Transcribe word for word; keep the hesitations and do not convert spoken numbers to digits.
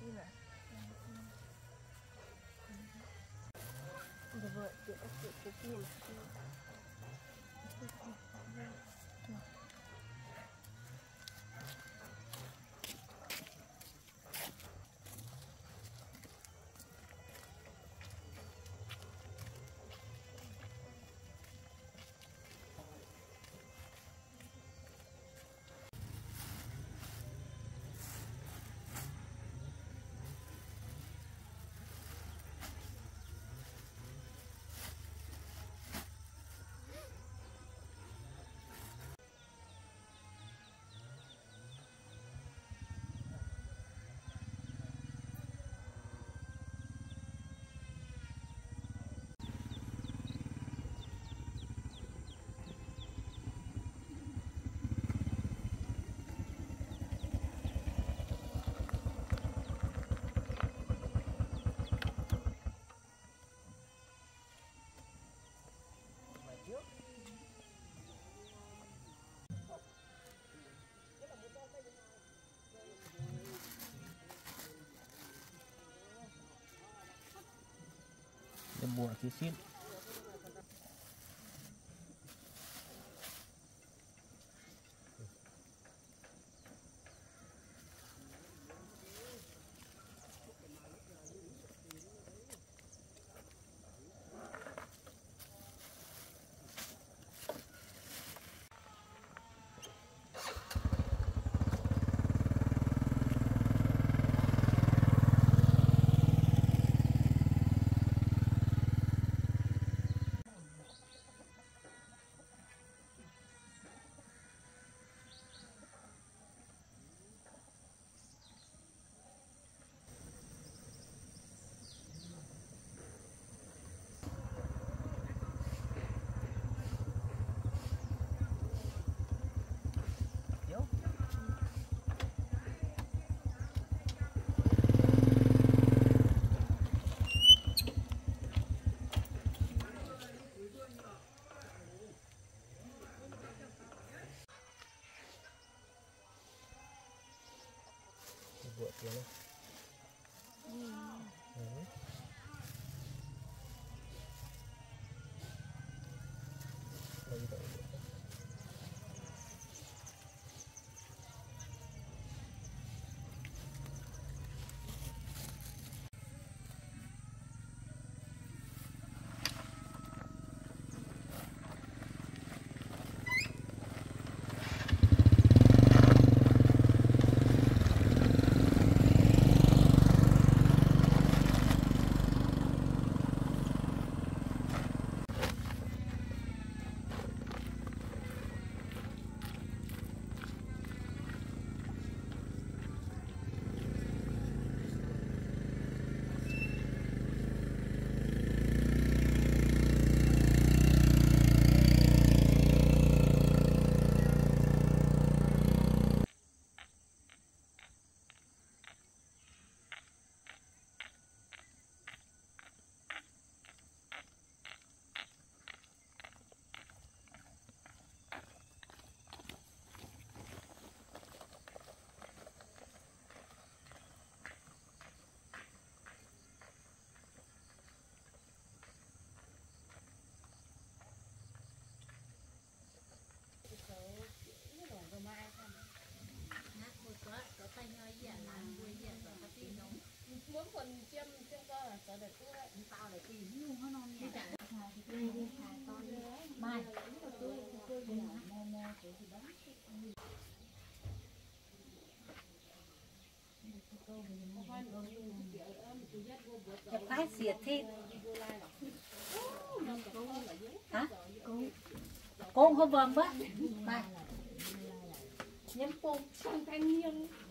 là được rồi, để các chị cái kia là bùa khí xin. Buat dia lah. Hmm. Hmm. Lagi tak boleh. Cái xịt thịt hả? Con không vâng bớt. Nhắm con con thanh niên.